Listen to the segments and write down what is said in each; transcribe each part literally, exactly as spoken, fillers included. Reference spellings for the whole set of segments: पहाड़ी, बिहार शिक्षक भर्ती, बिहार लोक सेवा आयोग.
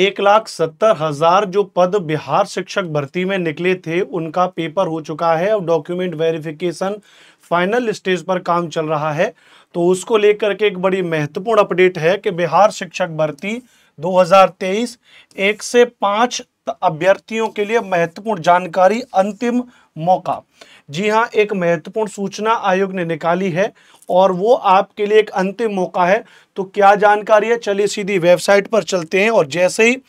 एक लाख सत्तर हजार जो पद बिहार शिक्षक भर्ती में निकले थे उनका पेपर हो चुका है और डॉक्यूमेंट वेरिफिकेशन फाइनल स्टेज पर काम चल रहा है। तो उसको लेकर के एक बड़ी महत्वपूर्ण अपडेट है कि बिहार शिक्षक भर्ती दो हज़ार तेईस एक से पाँच अभ्यर्थियों के लिए महत्वपूर्ण जानकारी, अंतिम मौका। जी हाँ, एक महत्वपूर्ण सूचना आयोग ने निकाली है और वो आपके लिए एक अंतिम मौका है। तो क्या जानकारी है, चलिए सीधी वेबसाइट पर चलते हैं। और जैसे ही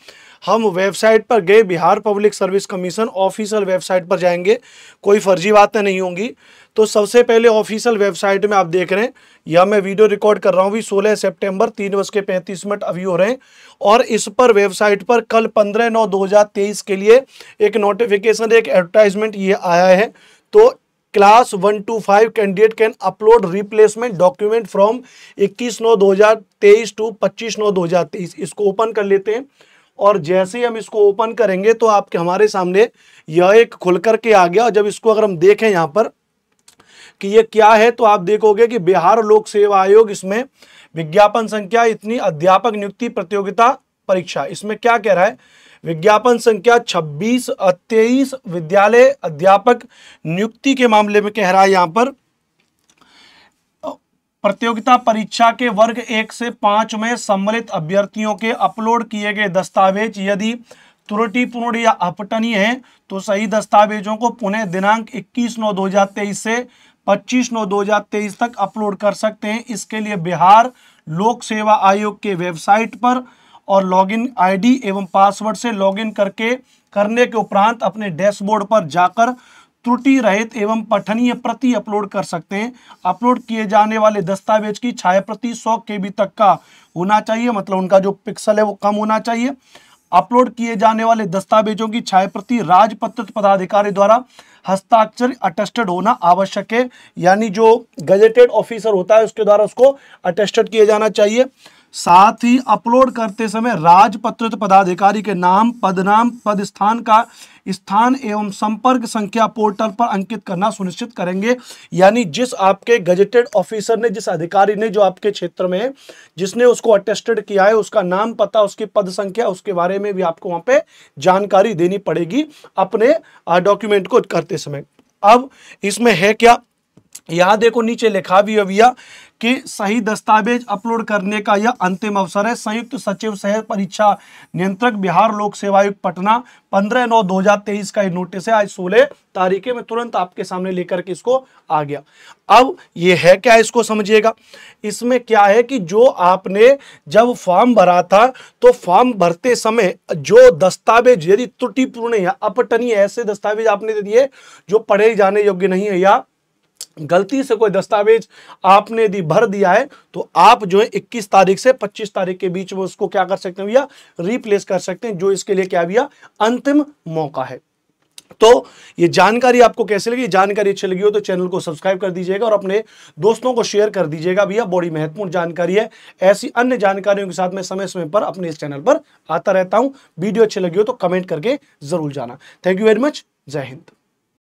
हम वेबसाइट पर गए, Bihar public service commission official website पर जाएंगे, कोई फर्जी बातें नहीं होंगी। तो सबसे पहले ऑफिशियल वेबसाइट में आप देख रहे हैं, यह मैं वीडियो रिकॉर्ड कर रहा हूँ भी सोलह सितंबर तीन बज के पैंतीस मिनट अभी हो रहे हैं। और इस पर वेबसाइट पर कल पंद्रह नौ दो हज़ार तेईस के लिए एक नोटिफिकेशन, एक एडवर्टाइजमेंट ये आया है। तो class one two five candidate can upload replacement document from इक्कीस नौ दो हज़ार तेईस टू पच्चीस नौ दो हज़ार तेईस। इसको ओपन कर लेते हैं और जैसे ही हम इसको ओपन करेंगे तो आपके हमारे सामने यह एक खुल करके आ गया। और जब इसको अगर हम देखें यहाँ पर कि ये क्या है, तो आप देखोगे कि बिहार लोक सेवा आयोग इसमें विज्ञापन संख्या इतनी, अध्यापक नियुक्ति प्रतियोगिता परीक्षा। इसमें क्या कह रहा है, विज्ञापन संख्या छब्बीस तेईस विद्यालय अध्यापक नियुक्ति के मामले में कह रहा है यहाँ पर, प्रतियोगिता परीक्षा के वर्ग एक से पाँच में सम्मिलित अभ्यर्थियों के अपलोड किए गए दस्तावेज यदि त्रुटिपूर्ण या अपठनीय हैं तो सही दस्तावेजों को पुनः दिनांक इक्कीस नौ दो हज़ार तेईस से पच्चीस नौ दो हज़ार तेईस तक अपलोड कर सकते हैं। इसके लिए बिहार लोक सेवा आयोग के वेबसाइट पर और लॉगिन आईडी एवं पासवर्ड से लॉगिन करके करने के उपरांत अपने डैशबोर्ड पर जाकर त्रुटि रहित एवं पठनीय प्रति अपलोड कर सकते हैं। अपलोड किए जाने वाले दस्तावेज की छाया प्रति सौ केबी तक का होना चाहिए, मतलब उनका जो पिक्सल है वो कम होना चाहिए। अपलोड किए जाने वाले दस्तावेजों की छाया प्रति राजपत्रित पदाधिकारी द्वारा हस्ताक्षर अटेस्टेड होना आवश्यक है, यानी जो गजेटेड ऑफिसर होता है उसके द्वारा उसको अटेस्टेड किया जाना चाहिए। साथ ही अपलोड करते समय राजपत्रित पदाधिकारी के नाम, पदनाम, पद स्थान का स्थान एवं संपर्क संख्या पोर्टल पर अंकित करना सुनिश्चित करेंगे। यानी जिस आपके गजेटेड ऑफिसर ने, जिस अधिकारी ने जो आपके क्षेत्र में जिसने उसको अटेस्टेड किया है, उसका नाम, पता, उसकी पद संख्या, उसके बारे में भी आपको वहाँ पे जानकारी देनी पड़ेगी अपने डॉक्यूमेंट को करते समय। अब इसमें है क्या, यहाँ देखो नीचे लिखा भी है भैया कि सही दस्तावेज अपलोड करने का यह अंतिम अवसर है। संयुक्त सचिव सह परीक्षा नियंत्रक बिहार लोक सेवा आयोग पटना, पंद्रह नौ दो हजार तेईस का ये नोटिस है, आज सोलह तारीख में तुरंत आपके सामने लेकर के इसको आ गया। अब ये है क्या, इसको समझिएगा। इसमें क्या है कि जो आपने जब फॉर्म भरा था तो फॉर्म भरते समय जो दस्तावेज यदि त्रुटिपूर्ण या अपठनीय, ऐसे दस्तावेज आपने दे दिए जो पढ़े जाने योग्य नहीं है, या गलती से कोई दस्तावेज आपने यदि भर दिया है तो आप जो है इक्कीस तारीख से पच्चीस तारीख के बीच में उसको क्या कर सकते हैं भैया, रिप्लेस कर सकते हैं, जो इसके लिए क्या भैया अंतिम मौका है। तो ये जानकारी आपको कैसे लगी, जानकारी अच्छी लगी हो तो चैनल को सब्सक्राइब कर दीजिएगा और अपने दोस्तों को शेयर कर दीजिएगा भैया, बड़ी महत्वपूर्ण जानकारी है। ऐसी अन्य जानकारियों के साथ मैं समय समय पर अपने इस चैनल पर आता रहता हूँ। वीडियो अच्छी लगी हो तो कमेंट करके जरूर जाना। थैंक यू वेरी मच, जय हिंद।